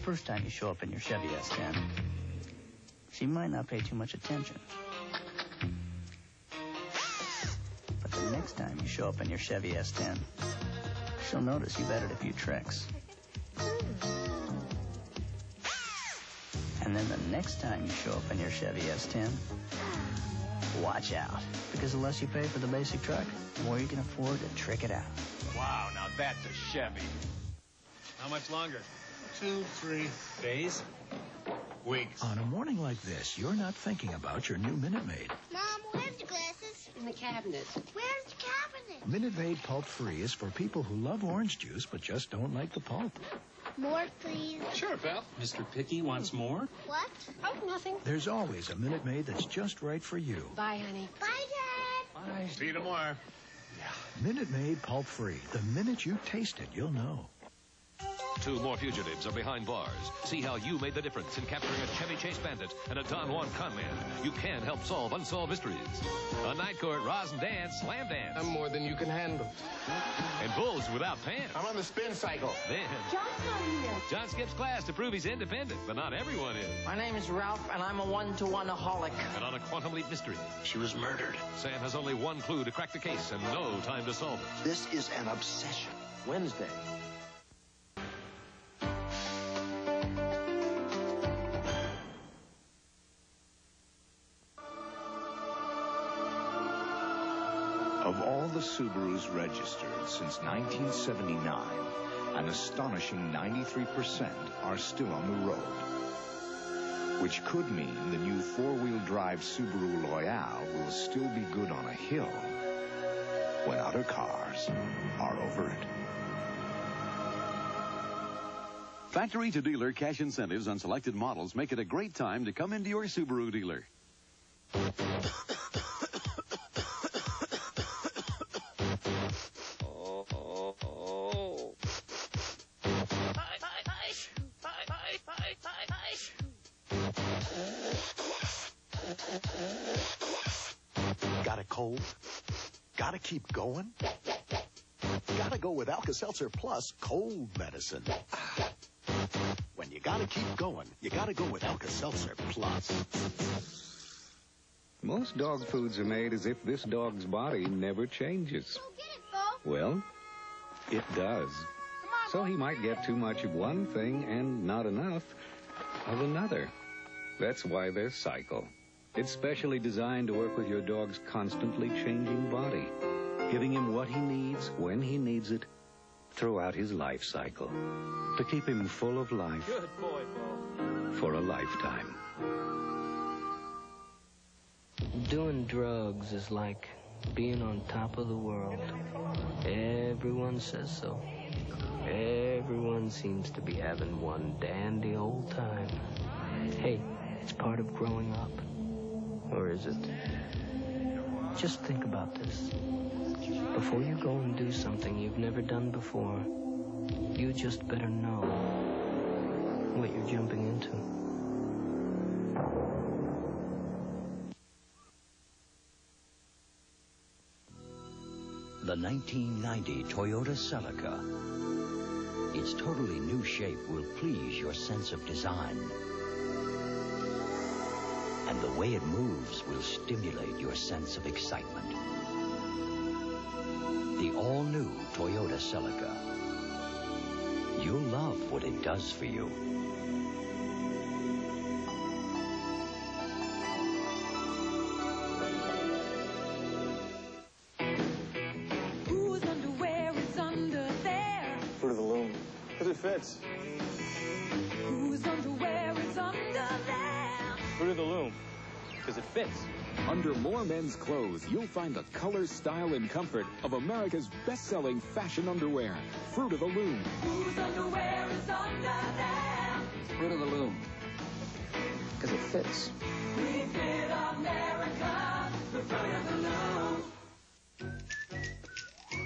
first time you show up in your Chevy S10, so you might not pay too much attention. But the next time you show up in your Chevy S10, she'll notice you've added a few tricks. And then the next time you show up in your Chevy S10, watch out, because the less you pay for the basic truck, the more you can afford to trick it out. Wow, now that's a Chevy. How much longer? 2, 3 days? Weeks. On a morning like this, you're not thinking about your new Minute Maid. Mom, where's the glasses? In the cabinet. Where's the cabinet? Minute Maid Pulp Free is for people who love orange juice but just don't like the pulp. More, please. Sure, pal. Mr. Picky wants more? What? Oh, nothing. There's always a Minute Maid that's just right for you. Bye, honey. Bye, Dad. Bye. See you tomorrow. Yeah. Minute Maid Pulp Free. The minute you taste it, you'll know. Two more fugitives are behind bars. See how you made the difference in capturing a Chevy Chase Bandit and a Don Juan Con Man. You can help solve Unsolved Mysteries. A Night Court, Ros and Dance, Slam Dance. I'm more than you can handle. And Bulls Without Pants. I'm on the spin cycle. Then John's not here. John skips class to prove he's independent, but not everyone is. My name is Ralph, and I'm a one-to-one-aholic. And on a Quantum Leap mystery. She was murdered. Sam has only one clue to crack the case and no time to solve it. This is an obsession. Wednesday. Of all the Subarus registered since 1979, an astonishing 93% are still on the road, which could mean the new four-wheel-drive Subaru Loyale will still be good on a hill when other cars are over it. Factory-to-dealer cash incentives on selected models make it a great time to come into your Subaru dealer. Gotta keep going. Gotta go with Alka-Seltzer Plus Cold Medicine. When you gotta keep going, you gotta go with Alka-Seltzer Plus. Most dog foods are made as if this dog's body never changes. Go get it, Bo. Well, it does. So he might get too much of one thing and not enough of another. That's why they're Cycle. It's specially designed to work with your dog's constantly changing body, giving him what he needs, when he needs it, throughout his life cycle, to keep him full of life. Good boy, Bo. For a lifetime. Doing drugs is like being on top of the world. Everyone says so. Everyone seems to be having one dandy old time. Hey, it's part of growing up. Or is it? Just think about this. Before you go and do something you've never done before, you just better know what you're jumping into. The 1990 Toyota Celica. Its totally new shape will please your sense of design. And the way it moves will stimulate your sense of excitement. The all-new Toyota Celica. You'll love what it does for you. Whose underwear is under there? Fruit of the Loom. Because it fits. Whose underwear is under there? Fruit of the Loom, because it fits. Under more men's clothes, you'll find the color, style, and comfort of America's best-selling fashion underwear. Fruit of the Loom. Whose underwear is under there? Fruit of the Loom, because it fits. We fit America, the Fruit of the Loom.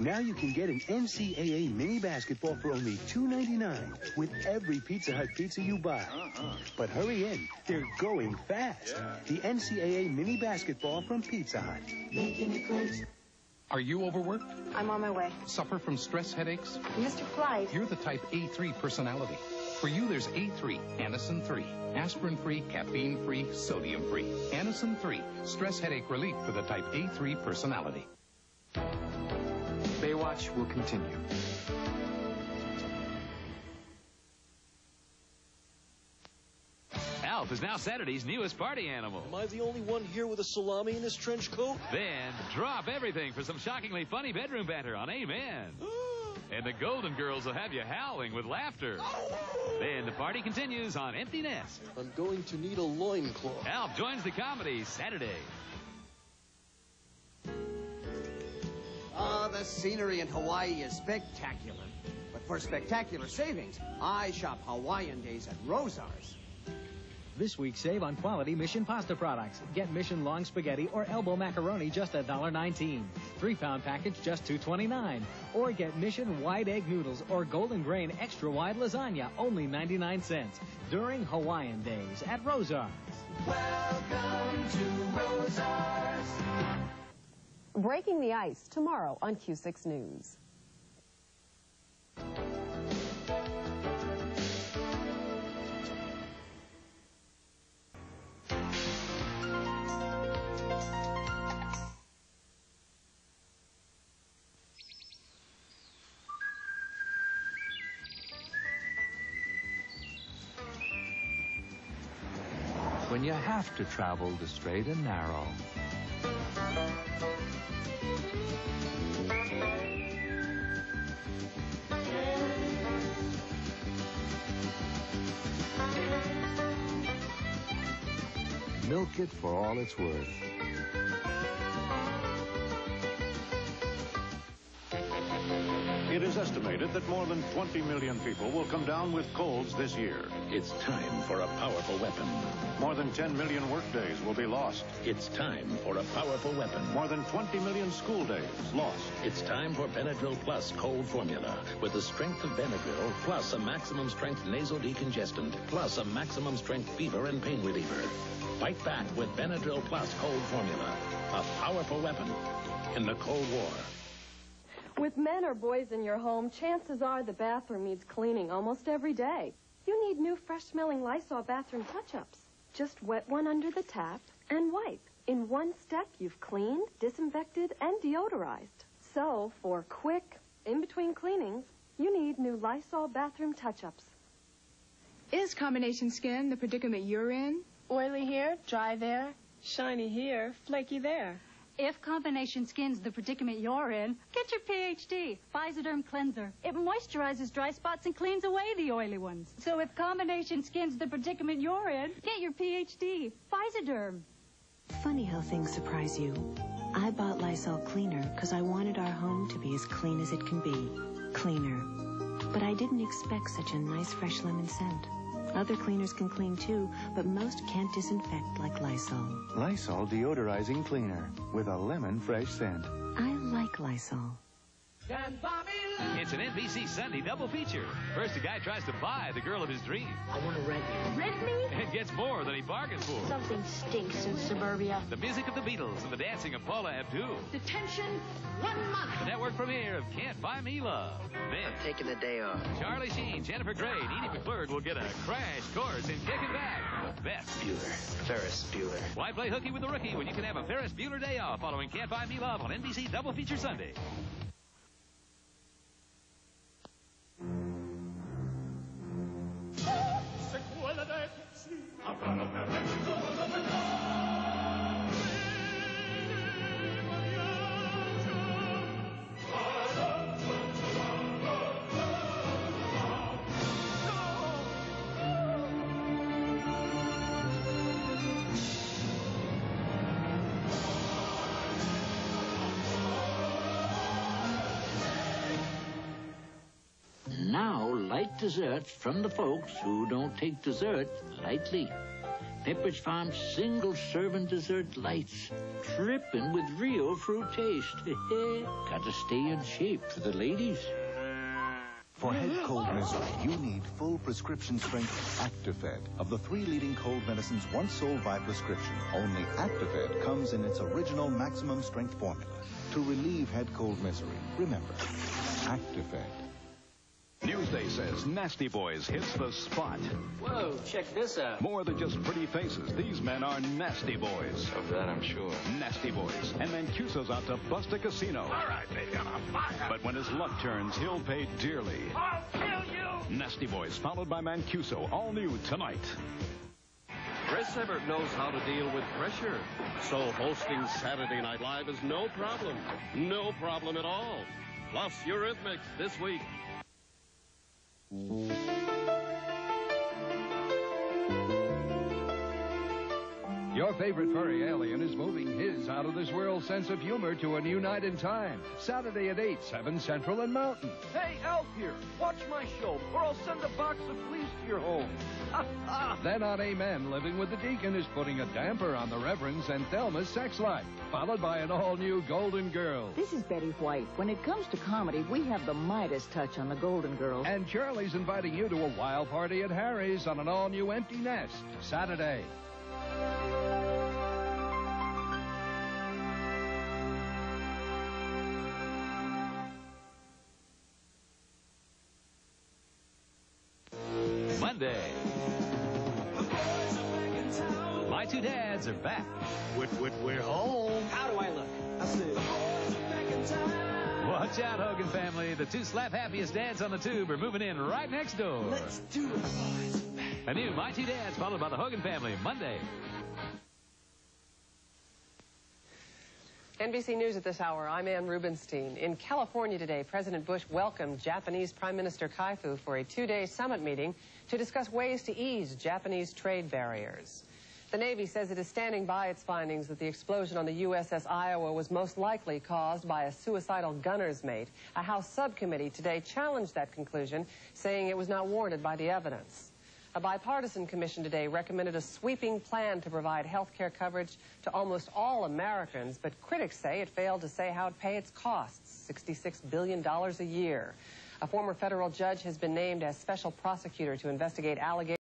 Now you can get an NCAA mini basketball for only $2.99 with every Pizza Hut pizza you buy. But hurry in. They're going fast. Yeah. The NCAA mini basketball from Pizza Hut. Making it great. Are you overworked? I'm on my way. Suffer from stress headaches? Mr. Flight. You're the type A3 personality. For you, there's A3, Anacin-3. Aspirin-free, caffeine-free, sodium-free. Anacin-3, stress headache relief for the type A3 personality. Baywatch will continue. Alf is now Saturday's newest party animal. Am I the only one here with a salami in this trench coat? Then drop everything for some shockingly funny bedroom banter on Amen. And the Golden Girls will have you howling with laughter. Then the party continues on Empty Nest. I'm going to need a loincloth. Alf joins the comedy Saturday. Oh, the scenery in Hawaii is spectacular. But for spectacular savings, I shop Hawaiian Days at Rosauers. This week, save on quality Mission pasta products. Get Mission long spaghetti or elbow macaroni just $1.19. 3-pound package just $2.29. Or get Mission wide egg noodles or golden grain extra wide lasagna, only 99 cents. During Hawaiian Days at Rosauers. Welcome to Rosauers. Breaking the ice tomorrow on Q6 News. When you have to travel the straight and narrow, milk it for all it's worth. It is estimated that more than 20 million people will come down with colds this year. It's time for a powerful weapon. More than 10 million workdays will be lost. It's time for a powerful weapon. More than 20 million school days lost. It's time for Benadryl Plus Cold Formula. With the strength of Benadryl, plus a maximum strength nasal decongestant, plus a maximum strength fever and pain reliever. Fight back with Benadryl Plus Cold Formula. A powerful weapon in the Cold War. With men or boys in your home, chances are the bathroom needs cleaning almost every day. You need new, fresh-smelling Lysol bathroom touch-ups. Just wet one under the tap and wipe. In one step, you've cleaned, disinfected, and deodorized. So, for quick, in-between cleanings, you need new Lysol bathroom touch-ups. Is combination skin the predicament you're in? Oily here, dry there, shiny here, flaky there. If combination skin's the predicament you're in, get your PhD, Phisoderm Cleanser. It moisturizes dry spots and cleans away the oily ones. So if combination skin's the predicament you're in, get your PhD, Phisoderm. Funny how things surprise you. I bought Lysol Cleaner because I wanted our home to be as clean as it can be. Cleaner. But I didn't expect such a nice fresh lemon scent. Other cleaners can clean too, but most can't disinfect like Lysol. Lysol deodorizing cleaner with a lemon fresh scent. I like Lysol. It's an NBC Sunday double feature. First, a guy tries to buy the girl of his dream. I want to rent you. Rent me? And gets more than he bargained for. Something stinks in suburbia. The music of the Beatles and the dancing of Paula Abdul. Detention, 1 month. The network premiere of Can't Buy Me Love. Then, I'm taking the day off. Charlie Sheen, Jennifer Grey, and Edie McBlurg will get a crash course in kicking back. The best. Bueller. Ferris Bueller. Why play hooky with the rookie when you can have a Ferris Bueller day off following Can't Buy Me Love on NBC Double Feature Sunday? Dessert from the folks who don't take dessert lightly. Pepperidge Farm single-serving dessert lights, dripping with real fruit taste. Gotta stay in shape for the ladies. For head cold misery, you need full prescription strength Actifed of the 3 leading cold medicines once sold by prescription. Only Actifed comes in its original maximum strength formula to relieve head cold misery. Remember, Actifed. Newsday Chase as Nasty Boys hits the spot. Whoa, check this out. More than just pretty faces, these men are Nasty Boys. Of that, I'm sure. Nasty Boys. And Mancuso's out to bust a casino. All right, they're gonna fire. But when his luck turns, he'll pay dearly. I'll kill you! Nasty Boys, followed by Mancuso, all new tonight. Chris Evert knows how to deal with pressure, so hosting Saturday Night Live is no problem. No problem at all. Plus Eurythmics this week. Your favorite furry alien is moving his out-of-this-world sense of humor to a new night in time. Saturday at 8, 7 Central and Mountain. Hey, Alf here. Watch my show, or I'll send a box of fleas to your home. Then on Amen, Living with the Deacon is putting a damper on the Reverend's and Thelma's sex life, followed by an all-new Golden Girls. This is Betty White. When it comes to comedy, we have the Midas touch on the Golden Girls. And Charlie's inviting you to a wild party at Harry's on an all-new Empty Nest, Saturday. Monday. My Two Dads are back. We're home. How do I look? I see. The boys are back in time. Watch out, Hogan family. The two slap-happiest dads on the tube are moving in right next door. Let's do it, boys. A new My Two Dads followed by The Hogan Family, Monday. NBC News at this hour, I'm Ann Rubenstein. In California today, President Bush welcomed Japanese Prime Minister Kaifu for a two-day summit meeting to discuss ways to ease Japanese trade barriers. The Navy says it is standing by its findings that the explosion on the USS Iowa was most likely caused by a suicidal gunner's mate. A House subcommittee today challenged that conclusion, saying it was not warranted by the evidence. A bipartisan commission today recommended a sweeping plan to provide health care coverage to almost all Americans, but critics say it failed to say how it paid its costs, $66 billion a year. A former federal judge has been named as special prosecutor to investigate allegations.